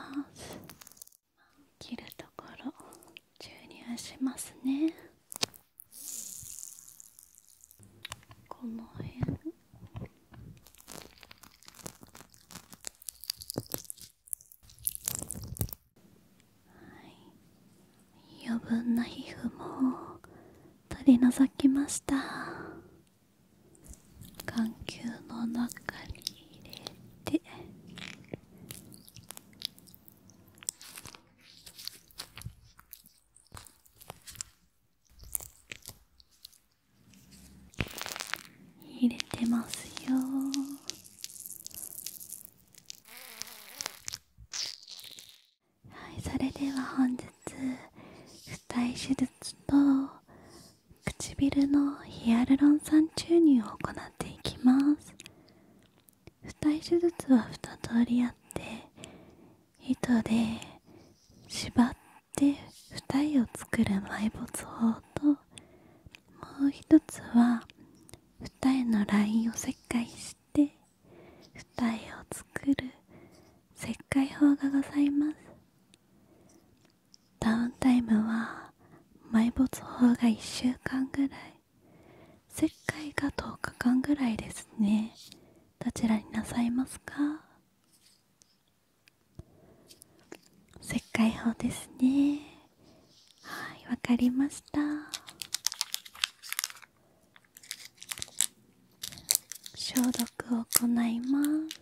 ます。切るところ注入しますね。この辺。はい。余分な皮膚も取り除きました。眼球の中に入れて。入れてますよ。はい、それでは本日二重手術と唇のヒアルロン酸注入を行っていきます。二重手術は2通りあって、糸で縛って二重を作る埋没法と、もう一つは二重のラインを切開して二重を作る切開法がございます。ダウンタイムは埋没法が1週間ぐらい、切開が10日間ぐらいですね。どちらになさいますか？切開法ですね。はい、わかりました。消毒を行います。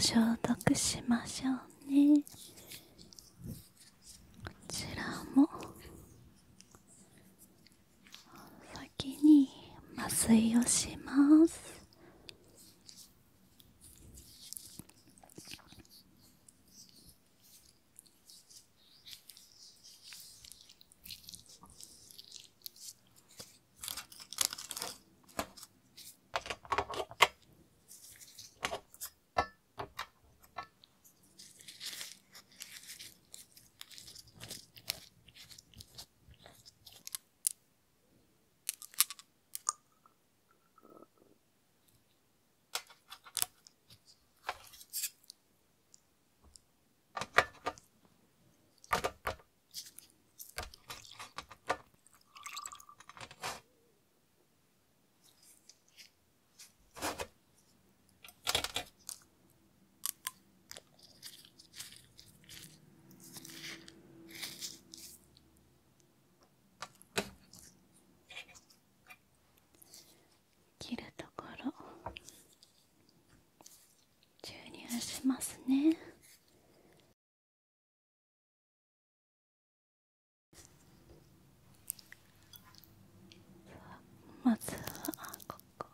消毒しましょうね。こちらも先に麻酔をします。しますね。まずはここ。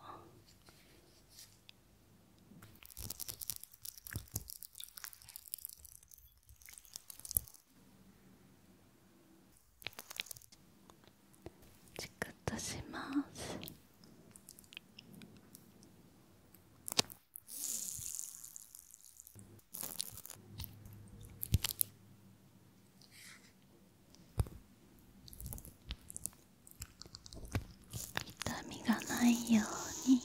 チクッとします。ないように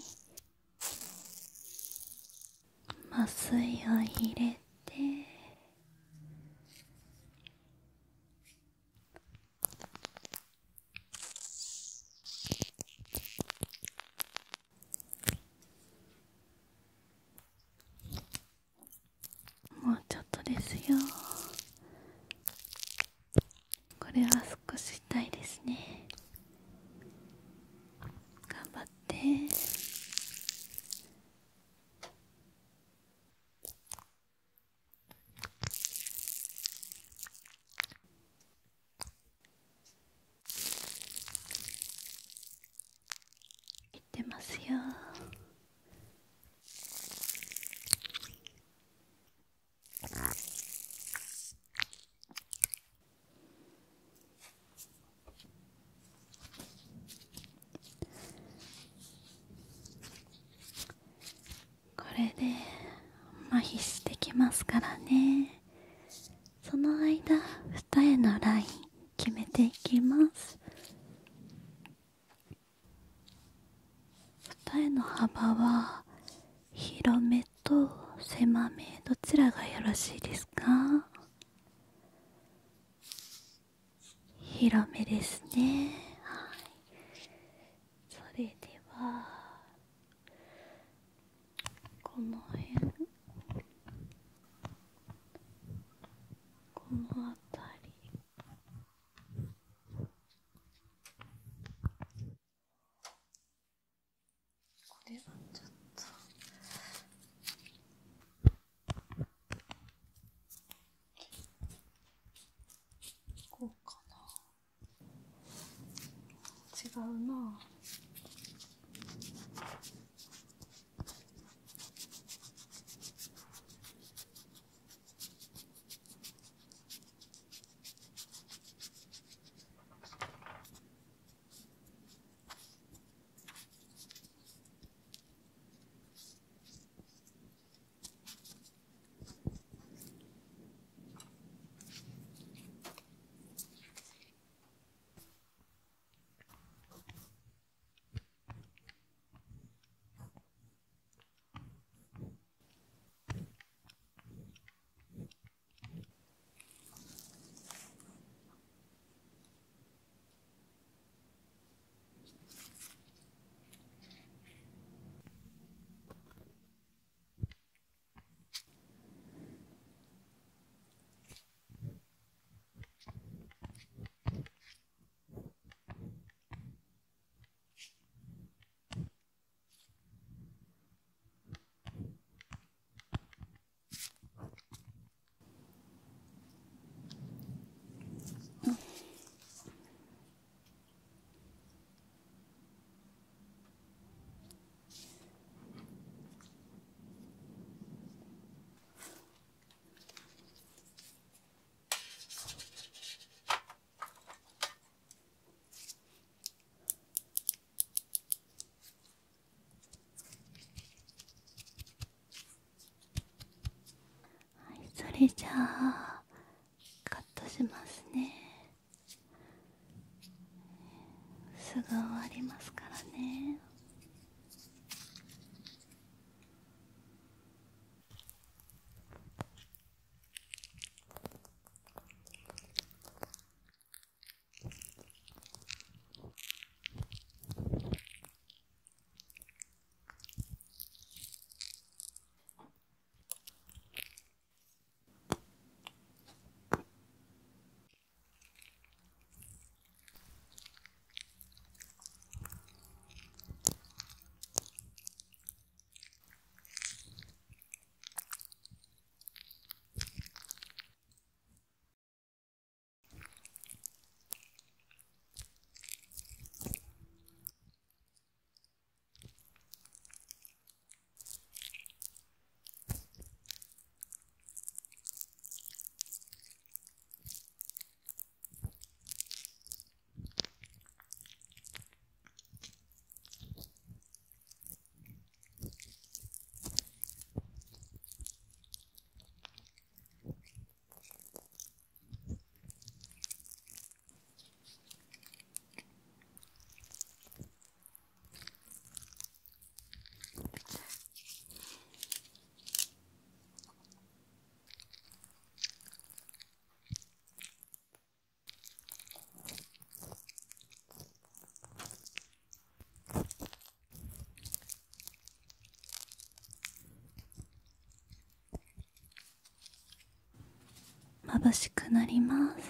麻酔を入れて、もうちょっとですよ。これは少し痛いですね。れで麻痺してきますからね。その間二重のライン決めていきます。二重の幅は広めと狭めどちらがよろしいですか？広めですね。はい、それではこの辺、この辺り、これはちょっとこうかな、違うな。じゃあカットしますね。すぐ終わりますからね。眩しくなります。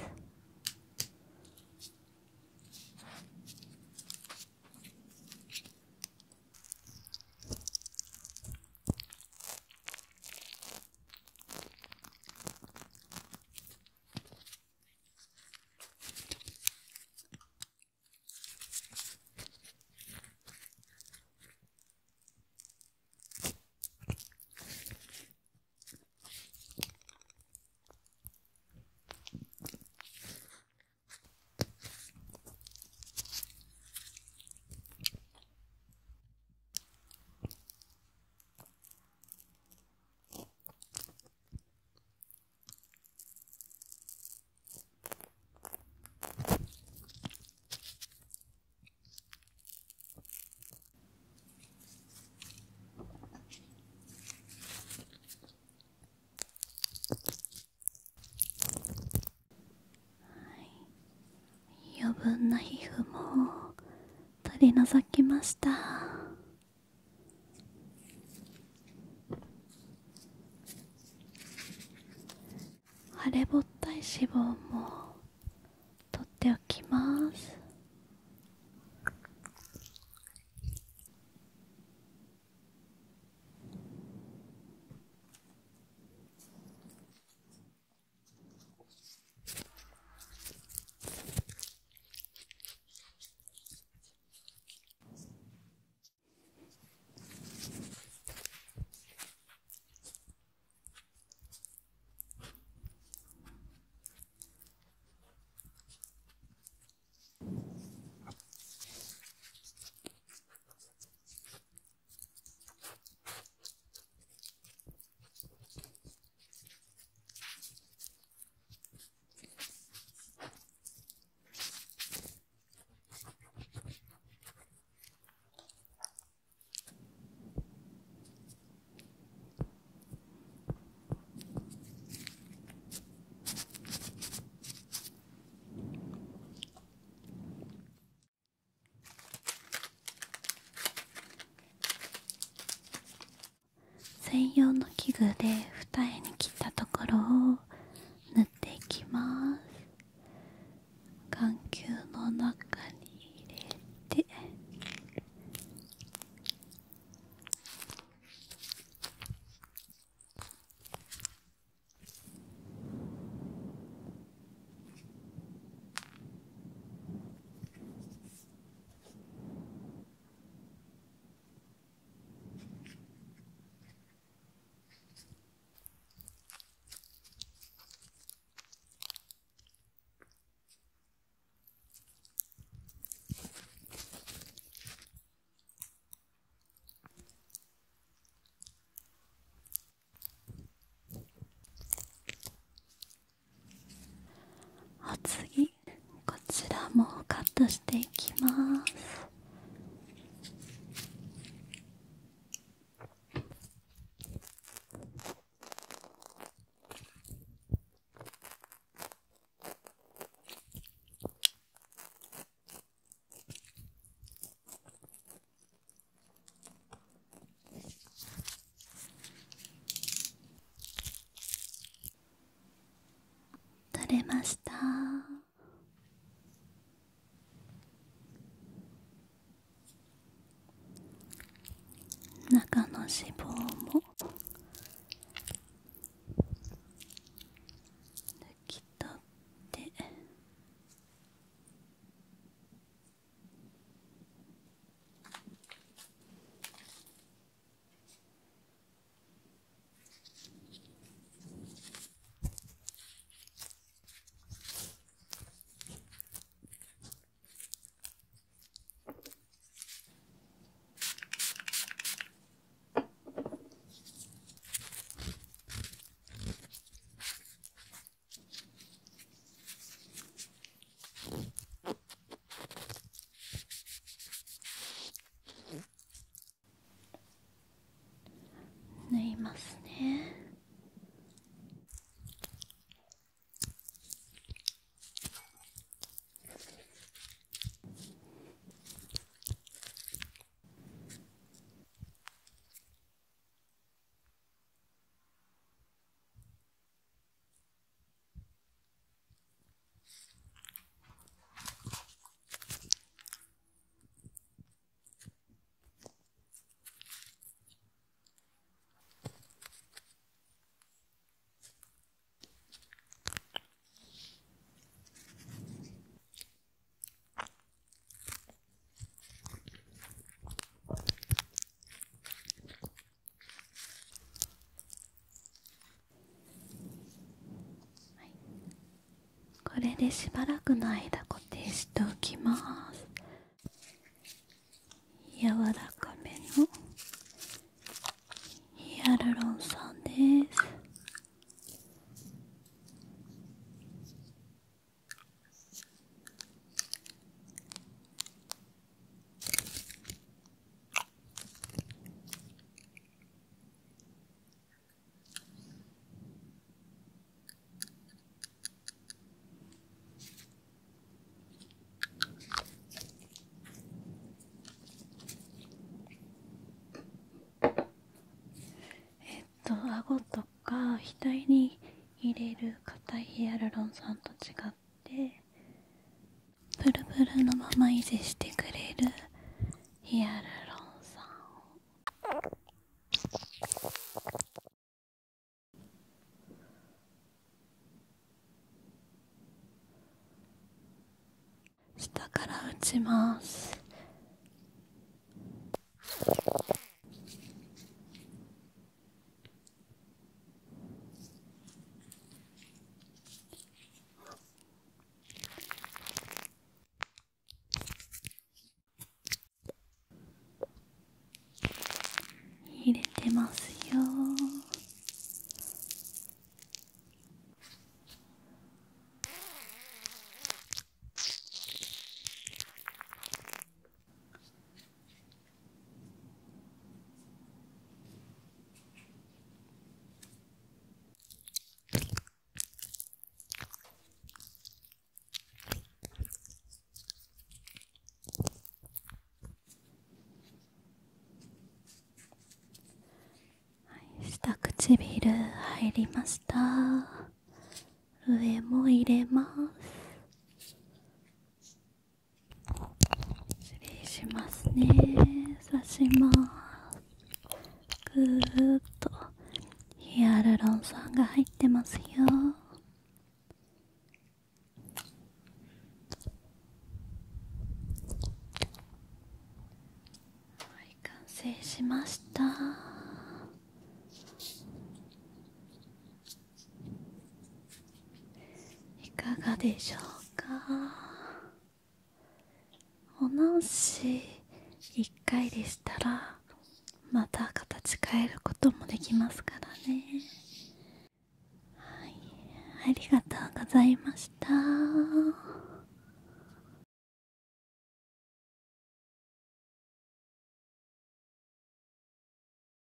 取り除きました。腫れぼったい脂肪も取っておきます。専用の器具で二重に切ったところを縫っていきます。眼球の中に入れて次、こちらもカットしていきます。取れました。中の脂肪も抜き取ってますね。これでしばらくの間固定しておきます。柔らかめのヒアルロン酸です。顎とか額に入れる硬いヒアルロン酸と違ってプルプルのまま維持してくれるヒアルロン酸を下から打ちます。入れてますよ。唇入りました。上も入れます。失礼しますね。刺します。ぐーっとヒアルロン酸が入ってますよ。はい、完成しました。いかがでしょうか。お直し1回でしたらまた形変えることもできますからね。はい、ありがとうございました。